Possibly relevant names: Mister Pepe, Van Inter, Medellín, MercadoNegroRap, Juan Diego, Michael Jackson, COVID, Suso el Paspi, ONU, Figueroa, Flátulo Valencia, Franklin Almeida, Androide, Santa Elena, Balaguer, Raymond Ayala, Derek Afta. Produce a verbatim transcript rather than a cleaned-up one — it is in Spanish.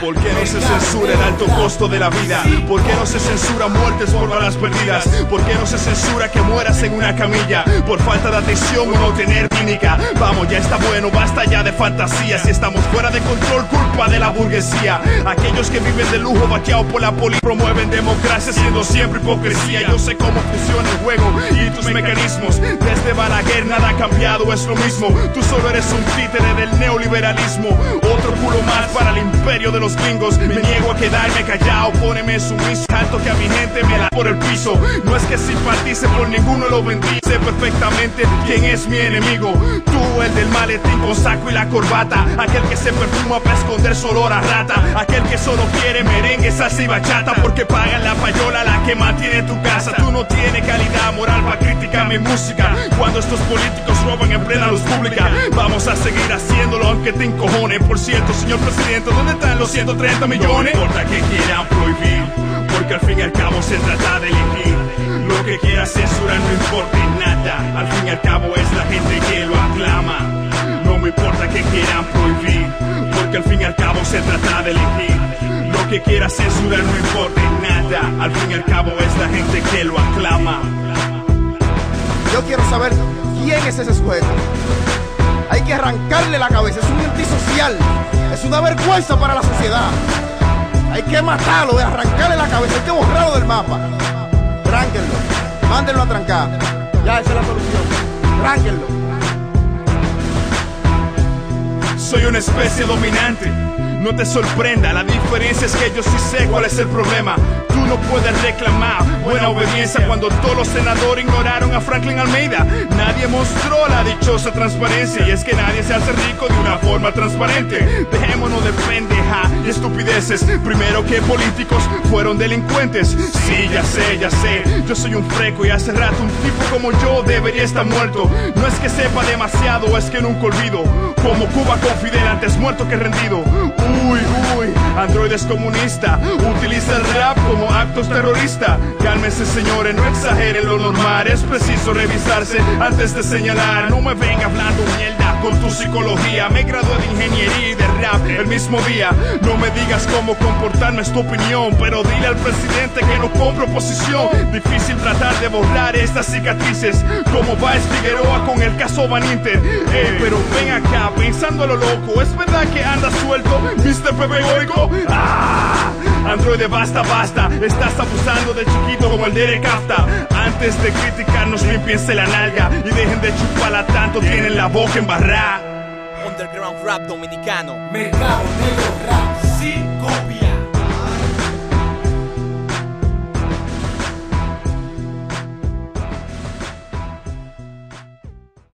¿Por qué no se censura el alto costo de la vida? ¿Por qué no se censura muertes por balas perdidas? ¿Por qué no se censura que mueras en una camilla? Por falta de atención o no tener clínica. Vamos, ya está bueno, basta ya de fantasías. Si estamos fuera de control, culpa de la burguesía. Aquellos que viven de lujo, vaqueados por la poli, promueven democracia siendo siempre hipocresía. Yo sé cómo funciona el juego y tus mecanismos. Desde Balaguer nada ha cambiado, es lo mismo. Tú solo eres un títere del neoliberalismo. Otro culo más para el imperio de los gringos. Me niego a quedarme callado, póneme sumiso. Tanto que a mi gente me la por el piso. No es que simpatice por ninguno, lo bendice perfectamente quién es mi enemigo. Tú, el del maletín con saco y la corbata, aquel que se perfuma para esconder su olor a rata, aquel que solo quiere merengue, salsa y bachata, porque pagan la payola la que mantiene tu casa. Tú no tienes calidad moral para criticar mi música. Cuando estos políticos roban en plena luz pública, vamos a seguir haciéndolo aunque te encojone. Por cierto, señor presidente, ¿dónde están los ciento treinta millones? No importa que quieran prohibir, porque al fin y al cabo se trata de elegir. Lo que quiera censurar no importa nada, al fin y al cabo es la gente que lo aclama. No me importa que quieran prohibir, porque al fin y al cabo se trata de elegir. Lo que quiera censurar no importa nada, al fin y al cabo es la gente que lo aclama. Yo quiero saber quién es ese sujeto. Hay que arrancarle la cabeza, es un antisocial, es una vergüenza para la sociedad. Hay que matarlo, arrancarle la cabeza, hay que borrarlo del mapa. Tránquenlo, mándenlo a trancar. Ya esa es la solución, tránquenlo. Soy una especie dominante, no te sorprenda, la diferencia es que yo sí sé cuál es el problema. Tú no puedes reclamar buena obediencia cuando todos los senadores ignoraron a Franklin Almeida. Nadie mostró la dichosa transparencia, y es que nadie se hace rico de una forma transparente. Dejémonos de pendeja y estupideces. Primero que políticos fueron delincuentes. Sí, ya sé, ya sé, yo soy un freco y hace rato un tipo como yo debería estar muerto. No es que sepa demasiado, es que nunca olvido como Cuba con Fidel, antes muerto que rendido. Uy, uy, Androide es comunista, utiliza el rap como actos terroristas. Cálmense señores, no exageren lo normal, es preciso revisarse antes de señalar. No me venga hablando mierda con tu psicología, me gradué de ingeniería y de rap el mismo día. No me digas cómo comportarme, es tu opinión, pero dile al presidente que no compro posición. Difícil tratar de borrar estas cicatrices, como va es Figueroa con el caso Van Inter. Hey, pero ven acá, pensando a lo loco, ¿es verdad que anda suelto Mister Pepe oigo? ¡Ah! Androide, basta, basta, estás abusando de chiquito como el Derek Afta. Antes de criticarnos, limpiense la nalga y dejen de chuparla tanto, tienen la boca embarrada. Underground rap dominicano, Mercado Negro Rap, sí, copia.